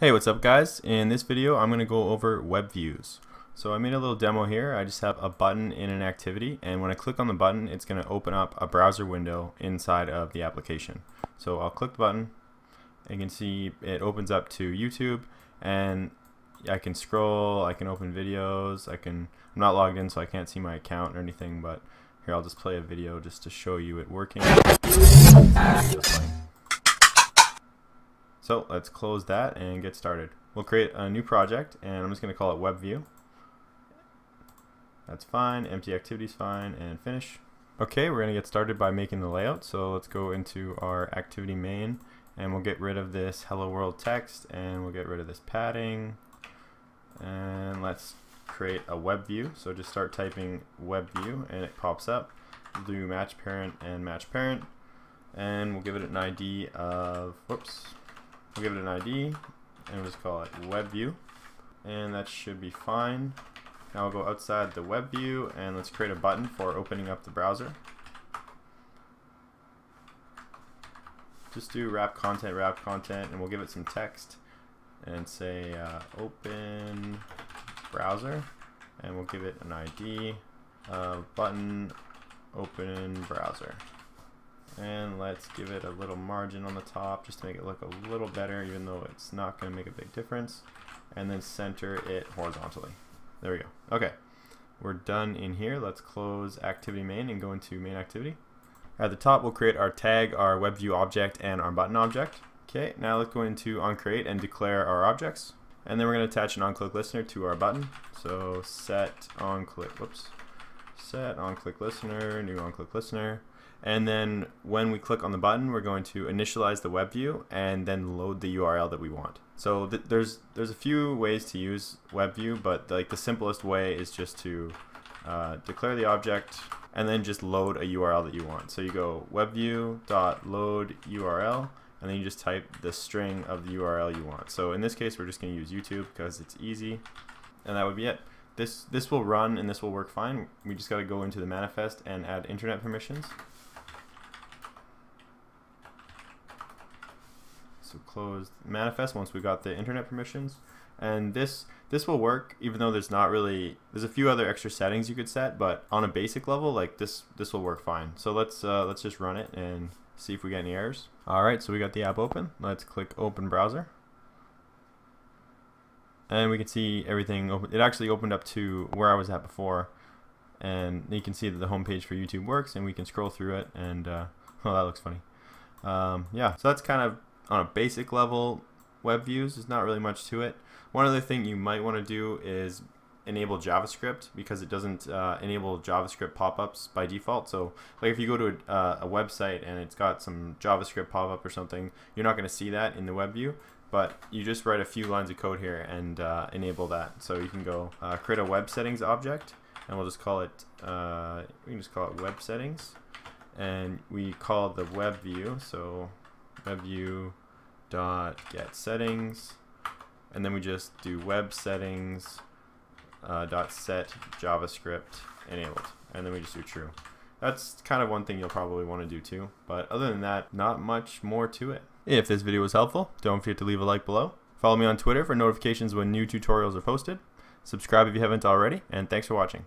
Hey, what's up guys? In this video I'm gonna go over WebViews. So I made a little demo here. I just have a button in an activity, and when I click on the button it's gonna open up a browser window inside of the application. So I'll click the button and you can see it opens up to YouTube, and I can scroll, I can open videos, I'm not logged in so I can't see my account or anything, but here I'll just play a video just to show you it working. So let's close that and get started. We'll create a new project and I'm just going to call it WebView. That's fine, empty activity's fine, and finish. Okay, we're going to get started by making the layout. So let's go into our activity main and we'll get rid of this hello world text and we'll get rid of this padding. And let's create a WebView. So just start typing WebView and it pops up. We'll do match parent and match parent. And we'll give it an ID of, we'll give it an ID and we'll just call it WebView, and that should be fine. Now we'll go outside the WebView and let's create a button for opening up the browser. Just do wrap content, and we'll give it some text and say open browser, and we'll give it an ID of button open browser. And let's give it a little margin on the top just to make it look a little better, even though it's not going to make a big difference. And then center it horizontally. There we go. Okay, we're done in here. Let's close activity main and go into main activity. At the top we'll create our tag, our WebView object, and our button object. Okay, now let's go into onCreate and declare our objects. And then we're going to attach an onClick listener to our button. So set onClick, set onClick listener, new onClick listener. And then when we click on the button, we're going to initialize the WebView and then load the URL that we want. So there's a few ways to use WebView, but like the simplest way is just to declare the object and then just load a URL that you want. So you go webview.loadURL, and then you just type the string of the URL you want. So in this case, we're just going to use YouTube because it's easy, and that would be it. This will run and this will work fine. We just got to go into the manifest and add internet permissions. So close manifest once we got the internet permissions, and this will work even though there's a few other extra settings you could set, but on a basic level like this will work fine. So let's just run it and see if we get any errors. Alright, so we got the app open. Let's click open browser and we can see everything open. It actually opened up to where I was at before, and you can see that the homepage for YouTube works, and we can scroll through it, and oh, that looks funny. Yeah, so that's kind of on a basic level WebViews. There's not really much to it. One other thing you might want to do is enable JavaScript, because it doesn't enable JavaScript pop-ups by default. So like if you go to a website and it's got some JavaScript pop-up or something, you're not going to see that in the WebView, but you just write a few lines of code here and enable that. So you can go create a web settings object, and we'll just call it web settings, and we call the WebView, so WebView dot get settings, and then we just do web settings dot set JavaScript enabled, and then we just do true. That's kind of one thing you'll probably want to do too, but other than that, not much more to it. If this video was helpful, don't forget to leave a like below. Follow me on Twitter for notifications when new tutorials are posted. Subscribe if you haven't already, and thanks for watching.